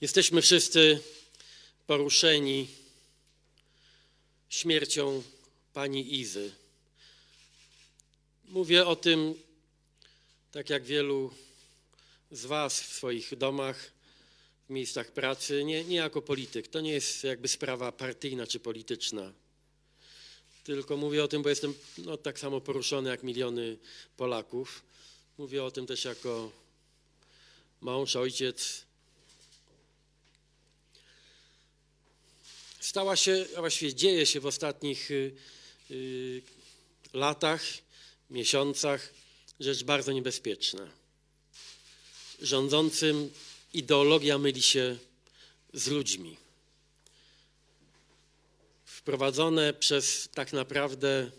Jesteśmy wszyscy poruszeni śmiercią pani Izy. Mówię o tym, tak jak wielu z was w swoich domach, w miejscach pracy, nie jako polityk. To nie jest jakby sprawa partyjna czy polityczna. Tylko mówię o tym, bo jestem tak samo poruszony jak miliony Polaków. Mówię o tym też jako mąż, ojciec. Stała się, a właściwie dzieje się w ostatnich latach, miesiącach rzecz bardzo niebezpieczna. Rządzącym ideologia myli się z ludźmi. Wprowadzone przez tak naprawdę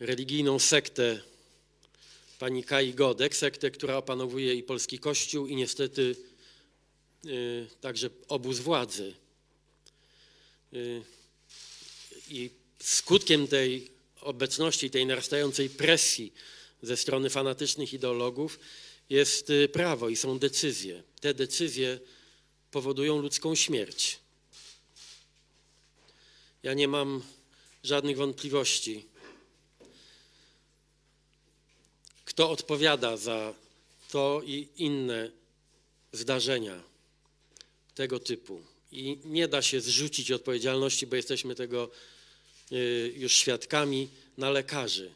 religijną sektę pani Kai Godek, sektę, która opanowuje i polski Kościół, i niestety także obóz władzy. I skutkiem tej obecności, tej narastającej presji ze strony fanatycznych ideologów jest prawo i są decyzje. Te decyzje powodują ludzką śmierć. Ja nie mam żadnych wątpliwości, kto odpowiada za to i inne zdarzenia tego typu. I nie da się zrzucić odpowiedzialności, bo jesteśmy tego już świadkami, na lekarzy.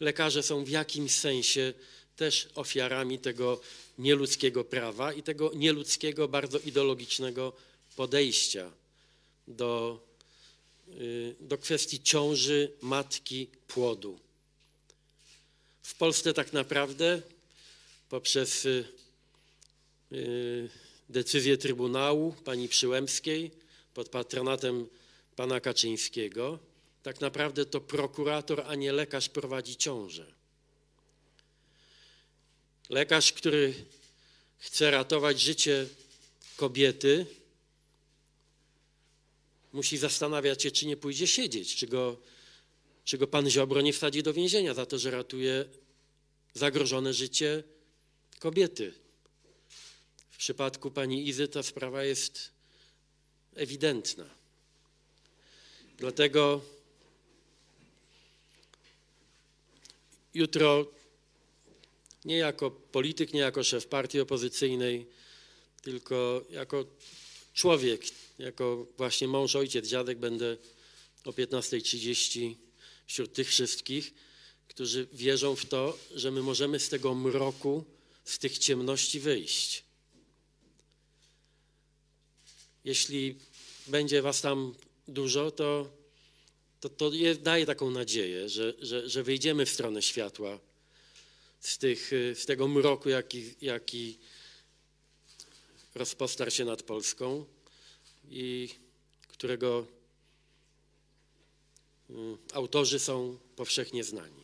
Lekarze są w jakimś sensie też ofiarami tego nieludzkiego prawa i tego nieludzkiego, bardzo ideologicznego podejścia do kwestii ciąży, matki, płodu. W Polsce tak naprawdę poprzez decyzję Trybunału pani Przyłębskiej pod patronatem pana Kaczyńskiego tak naprawdę to prokurator, a nie lekarz prowadzi ciążę. Lekarz, który chce ratować życie kobiety, musi zastanawiać się, czy nie pójdzie siedzieć, czy go pan Ziobro nie wsadzi do więzienia za to, że ratuje zagrożone życie kobiety. W przypadku pani Izy ta sprawa jest ewidentna. Dlatego jutro nie jako polityk, nie jako szef partii opozycyjnej, tylko jako człowiek, jako właśnie mąż, ojciec, dziadek będę o 15:30 wśród tych wszystkich, którzy wierzą w to, że my możemy z tego mroku, z tych ciemności wyjść. Jeśli będzie was tam dużo, to daje taką nadzieję, że wyjdziemy w stronę światła z tego mroku, jaki rozpostarł się nad Polską i którego autorzy są powszechnie znani.